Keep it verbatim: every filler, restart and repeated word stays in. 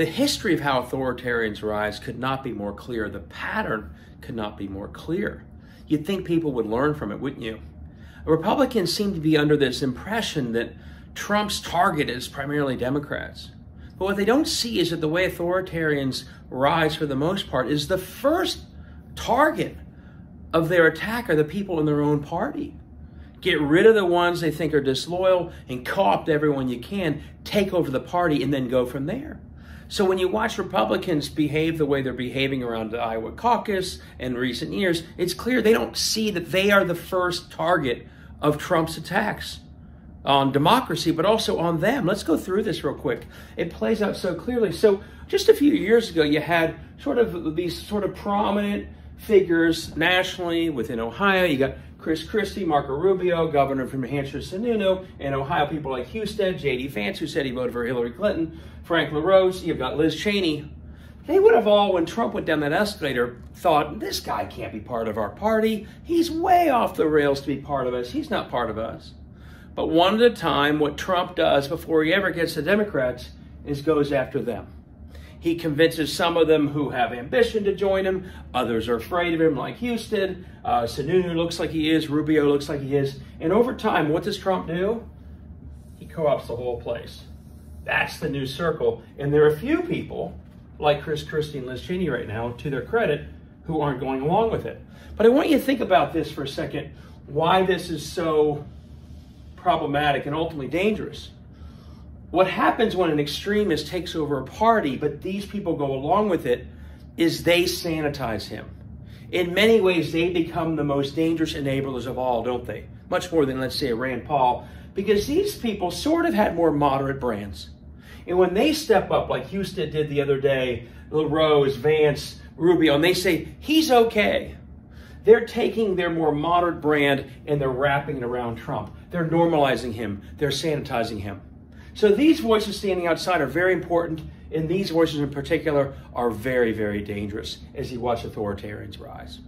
The history of how authoritarians rise could not be more clear. The pattern could not be more clear. You'd think people would learn from it, wouldn't you? Republicans seem to be under this impression that Trump's target is primarily Democrats. But what they don't see is that the way authoritarians rise, for the most part, is the first target of their attack are the people in their own party. Get rid of the ones they think are disloyal and co-opt everyone you can, take over the party, and then go from there. So when you watch Republicans behave the way they're behaving around the Iowa caucus in recent years, it's clear they don't see that they are the first target of Trump's attacks on democracy, but also on them. Let's go through this real quick. It plays out so clearly. So just a few years ago, you had sort of these sort of prominent figures nationally within Ohio. You got Chris Christie, Marco Rubio, governor from New Hampshire, Sununu, and Ohio, people like Husted, J D Vance, who said he voted for Hillary Clinton, Frank LaRose, you've got Liz Cheney. They would have all, when Trump went down that escalator, thought, this guy can't be part of our party. He's way off the rails to be part of us. He's not part of us. But one at a time, what Trump does before he ever gets to Democrats is goes after them. He convinces some of them who have ambition to join him. Others are afraid of him, like Houston. Uh, Sununu looks like he is. Rubio looks like he is. And over time, what does Trump do? He co-opts the whole place. That's the new circle. And there are a few people, like Chris Christie and Liz Cheney right now, to their credit, who aren't going along with it. But I want you to think about this for a second, why this is so problematic and ultimately dangerous. What happens when an extremist takes over a party, but these people go along with it, is they sanitize him. In many ways, they become the most dangerous enablers of all, don't they? Much more than, let's say, a Rand Paul, because these people sort of had more moderate brands. And when they step up, like Houston did the other day, LaRose, Vance, Rubio, and they say, he's okay, they're taking their more moderate brand and they're wrapping it around Trump. They're normalizing him. They're sanitizing him. So these voices standing outside are very important, and these voices in particular are very, very dangerous as you watch authoritarians rise.